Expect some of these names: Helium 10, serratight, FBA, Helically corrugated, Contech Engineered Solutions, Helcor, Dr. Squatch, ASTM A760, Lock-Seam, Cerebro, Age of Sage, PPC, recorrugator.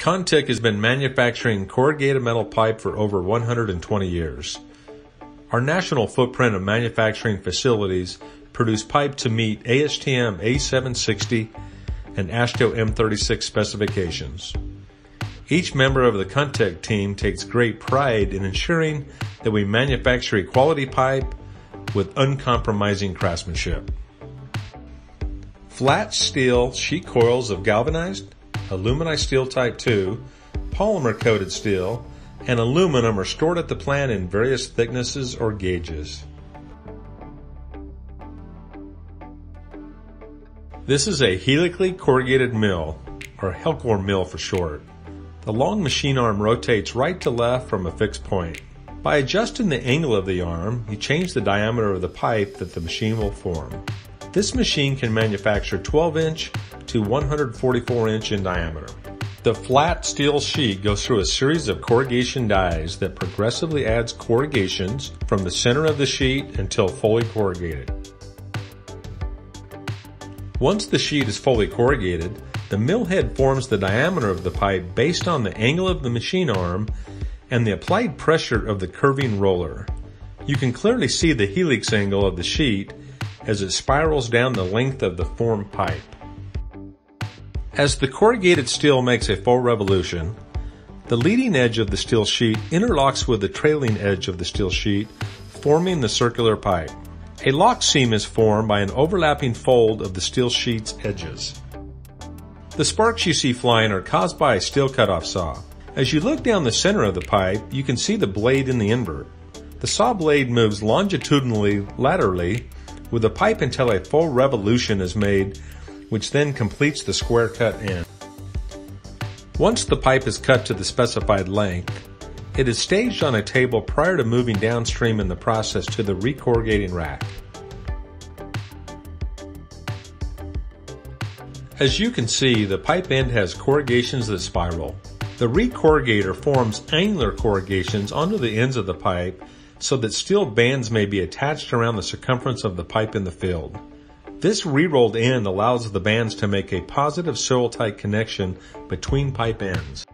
Contech has been manufacturing corrugated metal pipe for over 120 years. Our national footprint of manufacturing facilities produce pipe to meet ASTM A760 and ASHTO M36 specifications. Each member of the Contech team takes great pride in ensuring that we manufacture quality pipe with uncompromising craftsmanship. Flat steel sheet coils of galvanized, aluminized steel type 2, polymer coated steel, and aluminum are stored at the plant in various thicknesses or gauges. This is a helically corrugated mill, or Helcor mill for short. The long machine arm rotates right to left from a fixed point. By adjusting the angle of the arm, you change the diameter of the pipe that the machine will form. This machine can manufacture 12-inch to 144-inch in diameter. The flat steel sheet goes through a series of corrugation dies that progressively adds corrugations from the center of the sheet until fully corrugated. Once the sheet is fully corrugated, the mill head forms the diameter of the pipe based on the angle of the machine arm and the applied pressure of the curving roller. You can clearly see the helix angle of the sheet as it spirals down the length of the formed pipe. As the corrugated steel makes a full revolution, the leading edge of the steel sheet interlocks with the trailing edge of the steel sheet, forming the circular pipe. A lock seam is formed by an overlapping fold of the steel sheet's edges. The sparks you see flying are caused by a steel cutoff saw. As you look down the center of the pipe, you can see the blade in the invert. The saw blade moves longitudinally laterally with the pipe until a full revolution is made, which then completes the square cut end. Once the pipe is cut to the specified length, it is staged on a table prior to moving downstream in the process to the recorrugating rack. As you can see, the pipe end has corrugations that spiral. The recorrugator forms angular corrugations onto the ends of the pipe so that steel bands may be attached around the circumference of the pipe in the field. This re-rolled end allows the bands to make a positive serratight connection between pipe ends.